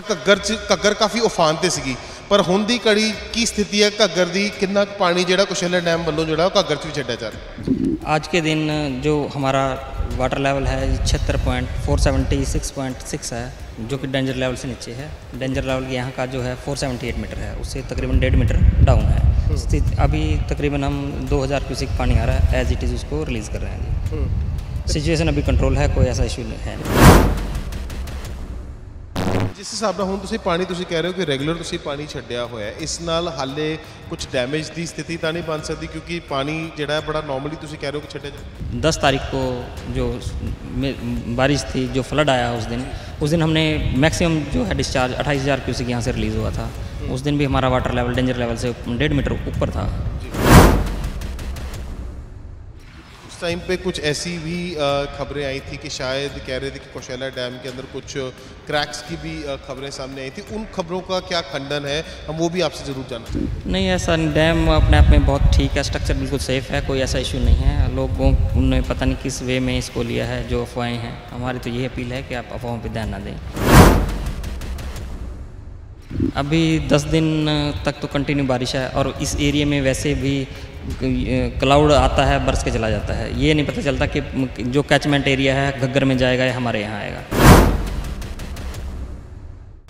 तक घग्गर काफ़ी उफान पर सी, पर हुण दी घड़ी की स्थिति है घग्गर की, कितना पानी जो कौशल्या डैम वालों जो घग्गर भी छड्या जा रहा? आज के दिन जो हमारा वाटर लेवल है 76.476.6 है, जो कि डेंजर लेवल से नीचे है। डेंजर लेवल यहाँ का जो है 478 मीटर है, उससे तकरीबन 1.5 मीटर डाउन है स्थिति। अभी तकरीबन हम 2000 क्यूसिक पानी आ रहा है, एज इट इज़ उसको रिलीज़ कर रहे हैं जी। सिचुएशन अभी कंट्रोल है, कोई ऐसा इशू नहीं है। जिस हिसाब नाल हुण तुसीं पानी कह रहे हो कि रेगुलर तुसीं पानी छड्डिया होया, इस नाल हाले कुछ डैमेज की स्थिति तो नहीं बन सकती, क्योंकि पानी जिहड़ा बड़ा नॉर्मली तुसीं कह रहे हो कि छड्डिया। 10 तारीख को जो बारिश थी, जो फ्लड आया उस दिन हमने मैक्सिमम जो है डिस्चार्ज 28,000 क्यूसिक यहाँ से रिलीज़ हुआ था। उस दिन भी हमारा वाटर लेवल डेंजर लेवल से 1.5 मीटर ऊपर था। उस टाइम पे कुछ ऐसी भी खबरें आई थी कि शायद कह रहे थे कि कौशल्या डैम के अंदर कुछ क्रैक्स की भी खबरें सामने आई थी, उन खबरों का क्या खंडन है? हम वो भी आपसे ज़रूर जानना चाहेंगे। नहीं, ऐसा डैम अपने आप में बहुत ठीक है, स्ट्रक्चर बिल्कुल सेफ़ है, कोई ऐसा इशू नहीं है। लोगों ने पता नहीं किस वे में इसको लिया है, जो अफवाहें हैं। हमारी तो यही अपील है कि आप अफवाहों पर ध्यान ना दें। अभी 10 दिन तक तो कंटिन्यू बारिश है, और इस एरिया में वैसे भी क्लाउड आता है, बरस के चला जाता है। ये नहीं पता चलता कि जो कैचमेंट एरिया है घग्गर में जाएगा या हमारे यहाँ आएगा।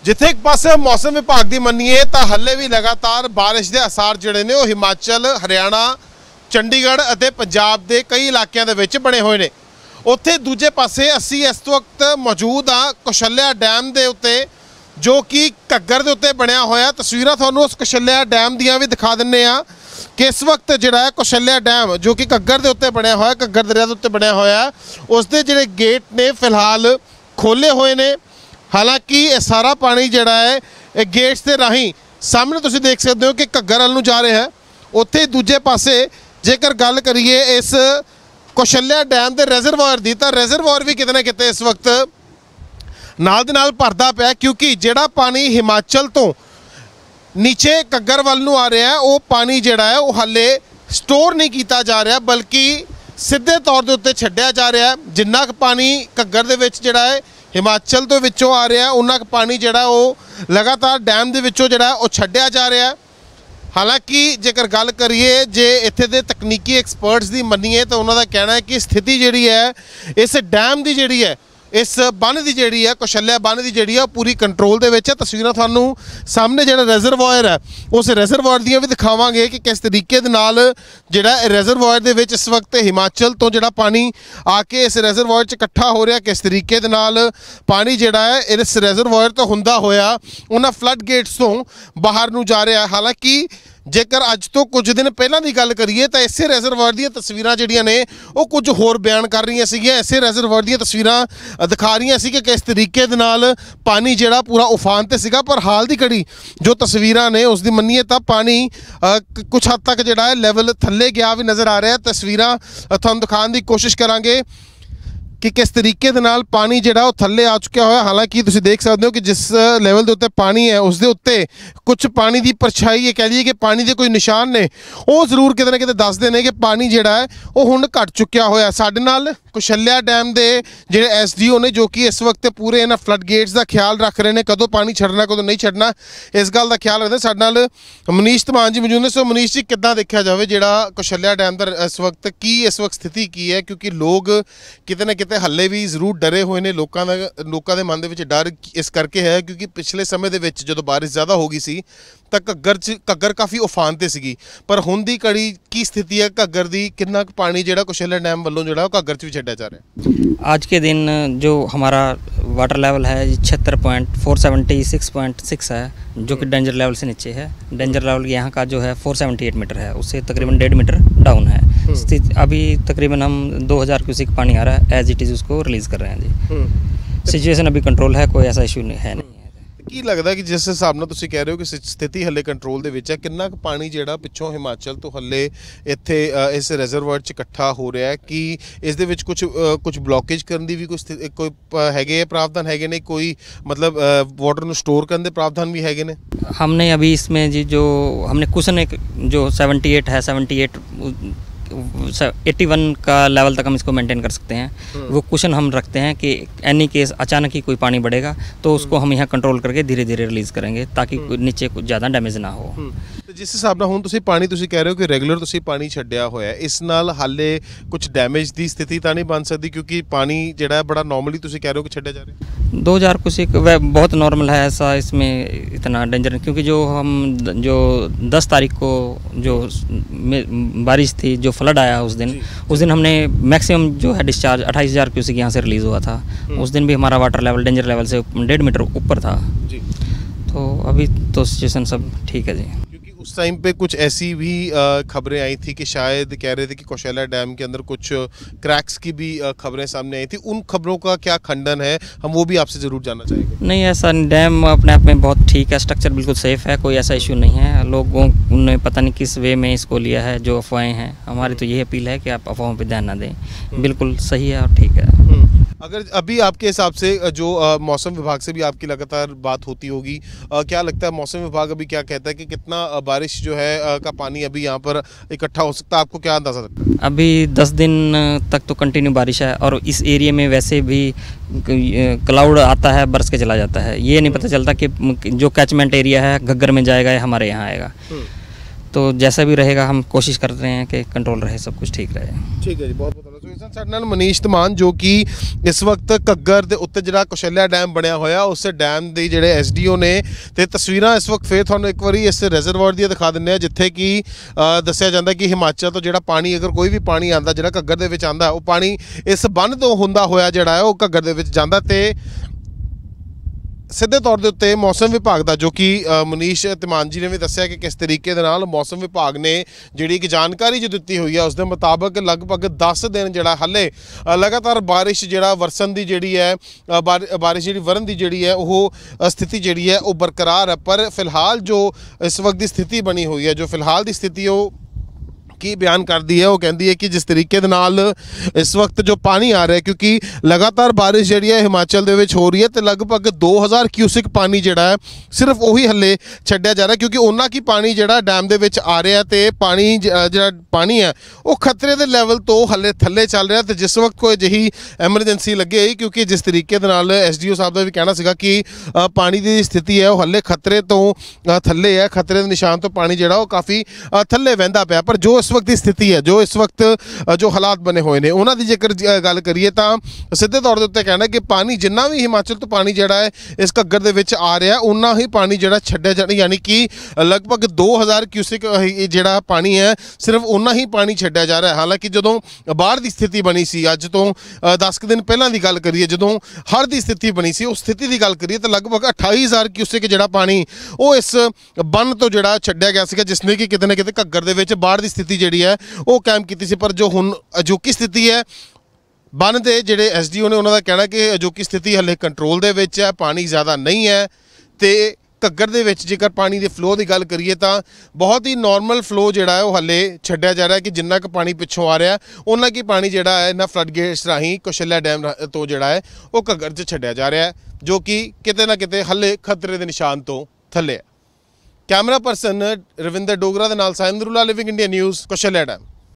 जिथे एक पासे मौसम विभाग की मनीए तो हले भी लगातार बारिश के आसार जोड़े ने हिमाचल, हरियाणा, चंडीगढ़ और पंजाब के कई इलाकों के बने हुए हैं। उत्थे दूजे पासे असी इस वक्त मौजूद हाँ कौशल्या डैम के उत्ते, जो कि घग्गर के उत्ते बनया होया। तस्वीरां तुहानूं उस कौशल्या डैम दियां भी दिखा दिंने आ कि इस वक्त जिहड़ा कौशल्या डैम जो कि घग्गर के उत्ते बनया होया, घग्गर दरिया के उत्ते बनया होया, उसके जिहड़े गेट ने फिलहाल खोले हुए ने। हालांकि यह सारा पानी जिहड़ा है गेट्स के राही सामने तुसीं देख सकते हो कि घग्गर वाल नूं जा रहा है। उत्थे दूजे पासे जेकर गल करिए इस कौशल्या डैम के रेजरवायर की, तो रेजरवायर भी कितने कितने इस वक्त नाल दे नाल भरदा पिया, क्योंकि जिहड़ा पानी हिमाचल तो नीचे घग्गर वल नूं आ रहा है वो पानी जिहड़ा है वो हाले स्टोर नहीं किया जा रहा, बल्कि सीधे तौर के उत्ते छड्डिया जा रहा है। जिन्ना क पानी घग्गर दे विच जिहड़ा है हिमाचल तो विचों आ रहा है, उन्ना क पानी जिहड़ा वो लगातार डैम दे विचों जिहड़ा वो छड्डिया जा रहा है। हालांकि जेकर गल करिए जे इत्थे दे तकनीकी एक्सपर्ट्स की मनीए तो उन्हों का कहना है कि स्थिति जिहड़ी है इस डैम की जिहड़ी है, इस बन की जी है कौशल्या बन की जी है पूरी कंट्रोल के है। तस्वीर थानू सामने जो रेजरवायर है उस रेजरवायर दियाँ भी दिखावे कि किस तरीके जोड़ा रेजरवायर के इस वक्त हिमाचल तो जोड़ा पानी आके इस रेजरवायर इकट्ठा हो रहा, किस तरीके पानी जोड़ा है इस रेजरवायर तो होंदा होया उन्होंने फ्लड गेट्स तो बाहर नू जा रहा है। हालांकि जेकर अज तो कुछ दिन पहला की गल करिए तो इस रेजरवायर दी तस्वीरां जिहड़ियां ने वो कुछ होर बयान कर रही सीगियां, इस रेजरवायर दी तस्वीरां दिखा रही सी कि किस तरीके दे नाल पानी जिहड़ा पूरा उफान ते सीगा। पर हाल दी घड़ी जो तस्वीरां ने उसकी मनीए तो पानी कुछ हद तक जिहड़ा है लैवल थल्ले गया भी नज़र आ रहा है। तस्वीरां तुहानूं दिखाउण दी कोशिश करांगे कि किस तरीके दे नाल पानी जिहड़ा वो थल्ले आ चुका है। हालांकि तुसीं देख सकते हो कि जिस लेवल के उत्ते पानी है उसके उत्ते कुछ पानी की परछाई है, कह लीए कि पानी के कोई निशान ने वो जरूर कितने कितने दसते हैं कि पानी जिहड़ा है वो हुण घट चुका होया। साडे नाल कौशल्या डैम के जिहड़े SDO ने जो कि इस वक्त पूरे इन्हां फ्लड गेट्स का ख्याल रख रहे हैं, कदों पानी छड़ना कदों नहीं छड़ना इस गल का ख्याल रखते हैं। साडे नाल मनीष तमान जी मौजूद ने। सो मनीष जी, किद्दां देखा जाए जिहड़ा कौशल्या डैम दा इस वक्त स्थिति की है, क्योंकि लोग कितने कितने हले भी जरूर डरे हुए ने। लोगों के मन के डर इस करके है क्योंकि पिछले समय के जो बारिश ज़्यादा हो गई सी तो घग्गर काफ़ी उफान पर सी, पर हुण दी घड़ी की स्थिति है घग्गर की, कितना पानी जो कौशल्या डैम वालों जो घग्गर भी छड्या जा रहा है? आज के दिन जो हमारा वाटर लेवल है 76.476.6 है, जो कि डेंजर लेवल से नीचे है। डेंजर लेवल यहाँ का जो है 478 मीटर है, उससे तकरीबन 1.5 मीटर डाउन है स्थिति। अभी तकरीबन हम 2000 क्यूसिक पानी आ रहा है, एज इट इज़ उसको रिलीज़ कर रहे हैं जी। सिचुएशन अभी कंट्रोल है, कोई ऐसा इशू है नहीं। की लगता कि जिस हिसाब नाल तुसीं कह रहे हो कि स्थिति हले कंट्रोल दे विच है, कितना पानी जिहड़ा पिछों हिमाचल तो हले इत्थे इस रेजरवायर च इकट्ठा हो रहा है, कि इस दे विच कुछ ब्लॉकेज करन दी भी कोई हैगे प्रावधान हैगे ने, कोई मतलब वाटर नूं स्टोर करन दे प्रावधान भी हैगे ने? हमने अभी इसमें जी जो हमने कुशन एक जो 78 है 78 81 का लेवल तक हम इसको मेंटेन कर सकते हैं। वो कुशन हम रखते हैं कि एनी केस अचानक ही कोई पानी बढ़ेगा तो उसको हम यहाँ कंट्रोल करके धीरे धीरे रिलीज़ करेंगे ताकि नीचे कुछ ज़्यादा डैमेज ना हो। तो जिस हिसाब नाल हुण तुसीं पानी तुसीं कह रहे हो कि रेगुलर तुसीं पानी छड्डिया होया, इस नाल हाले कुछ डैमेज की स्थिति तो नहीं बन सकती क्योंकि पानी जिहड़ा बड़ा नॉर्मली तुसीं कह रहे हो कि छड्डिया जा रहा 2000 कुछ एक वह बहुत नॉर्मल है, ऐसा इसमें इतना डेंजर नहीं क्योंकि जो हम जो 10 तारीख को जो बारिश थी जो फ्लड आया उस दिन हमने मैक्सिमम जो है डिस्चार्ज 28000 क्यूसिक यहाँ से रिलीज़ हुआ था। उस दिन भी हमारा वाटर लेवल डेंजर लेवल से 1.5 मीटर ऊपर था जी। तो अभी तो सिचुएशन सब ठीक है जी। क्योंकि उस टाइम पे कुछ ऐसी भी खबरें आई थी कि शायद कह रहे थे कि कौशल्या डैम के अंदर कुछ क्रैक्स की भी खबरें सामने आई थी, उन खबरों का क्या खंडन है, हम वो भी आपसे ज़रूर जानना चाहेंगे। नहीं, ऐसा डैम अपने आप में बहुत ठीक है, स्ट्रक्चर बिल्कुल सेफ़ है, कोई ऐसा इशू नहीं है। लोगों ने पता नहीं किस वे में इसको लिया है जो अफवाहें हैं। हमारी तो यही अपील है कि आप अफवाहों पर ध्यान ना दें, बिल्कुल सही है और ठीक है। अगर अभी आपके हिसाब से जो मौसम विभाग से भी आपकी लगातार बात होती होगी, क्या लगता है मौसम विभाग अभी क्या कहता है कि कितना बारिश जो है का पानी अभी यहाँ पर इकट्ठा हो सकता है, आपको क्या अंदाज़ा लगता है? अभी 10 दिन तक तो कंटिन्यू बारिश है और इस एरिया में वैसे भी क्लाउड आता है बरस के चला जाता है, ये नहीं पता चलता कि जो कैचमेंट एरिया है घग्गर में जाएगा या हमारे यहाँ आएगा। तो जैसा भी रहेगा हम कोशिश कर रहे हैं कि कंट्रोल रहे, सब कुछ ठीक रहे। ठीक है जी, बहुत बहुत धन्यवाद। साथ नाल मनीष धमान जो कि इस वक्त घग्गर के उत्ते जिहड़ा कौशल्या डैम बनया होया उस डैम के जिहड़े SDO ने, तो तस्वीर इस वक्त फिर तुहानूं एक बारी इस रिजर्वायर दी दिखा दिंदे हैं जिथे कि दस्सिया जाता कि हिमाचल तो जिहड़ा पानी अगर कोई भी पानी आता जिहड़ा घग्गर दे विच आंदा वो पानी इस बंध तो हुंदा होया जिहड़ा है वो घग्गर दे विच जांदा। ते सीधे तौर के उत्ते मौसम विभाग का जो कि मनीष धमान जी ने भी दस्सिया कि किस तरीके के नाल मौसम विभाग ने जिहड़ी एक जानकारी जो दी हुई है उसके मुताबिक लगभग 10 दिन जिहड़ा हाले लगातार बारिश जिहड़ा वरसन की जिहड़ी है बारिश जिहड़ी वरन की जिहड़ी है वो स्थिति जिहड़ी है वो बरकरार है। पर फिलहाल जो इस वक्त की स्थिति बनी हुई है, जो फिलहाल की स्थिति वो की बयान करती है, वो कहती है कि जिस तरीके नाल इस वक्त जो पानी आ रहा है क्योंकि लगातार बारिश जी हिमाचल दे विच हो रही है तो लगभग 2000 क्यूसिक पानी जिहड़ा है सिर्फ वही हले छड्डिया जा रहा है क्योंकि उन्ना की पानी जिहड़ा डैम दे विच आ रहा है तो पानी जिहड़ा पानी है वो खतरे के लैवल तो हले थले चल रहा है। तो जिस वक्त कोई अजिही एमरजेंसी लगे क्योंकि जिस तरीके नाल SDO साहब का भी कहना सीगा कि पानी की स्थिति है वो हले खतरे तो थले है, खतरे के निशान तो पानी जिहड़ा वो काफ़ी थले वहंदा पिया। पर जो इस वक्त की स्थिति है, जो इस वक्त जो हालात बने हुए हैं, उन्होंने जेकर गल करिए तो सीधे तौर पर कहना है कि पानी जिन्ना भी हिमाचल तो पानी जिहड़ा है इस घग्गर दे विच आ रहा है उन्ना ही पानी जिहड़ा छड्डिया जाना, यानी कि लगभग 2000 क्यूसिक जिहड़ा पानी है सिर्फ उन्ना ही पानी छड्डिया जा रहा है। हालांकि जदों बाहर की स्थिति बनी सी अज तो 10 दिन पहलां की गल करिए जदों हर की स्थिति बनी सी उस स्थिति की गल करिए तो लगभग 28000 क्यूसिक जिहड़ा पानी वो इस बन तो जिहड़ा छड्डिया गया सीगा जिसने कि कितने किते घग्गर दे विच बाहर की स्थिति जिहड़ी है वो कायम कीती सी। पर जो हुण अजोकी स्थिति है बन दे जिहड़े SDO ने उन्हों का कहना कि अजोकी स्थिति हले कंट्रोल दे विच है, पानी ज़्यादा नहीं है। तो घग्गर दे विच जेकर पानी के फ्लो की गल करिए तो बहुत ही नॉर्मल फ्लो जिहड़ा है वो हले छड्डिया जा रहा है कि जिन्ना क पानी पिछों आ रहा है उन्ना की पानी जिहड़ा है इन्हां फ्लड गेट्स राही कौशल्या डैम तो जिहड़ा है वो घग्गर च छड्डिया जा रहा है जो कि किते ना किते हले खतरे के निशान तो थले है। कैमरा पर्सन रविंद्र डोगरा के नाल Syed Abdur Ullah, living India news, Kaushalya dam.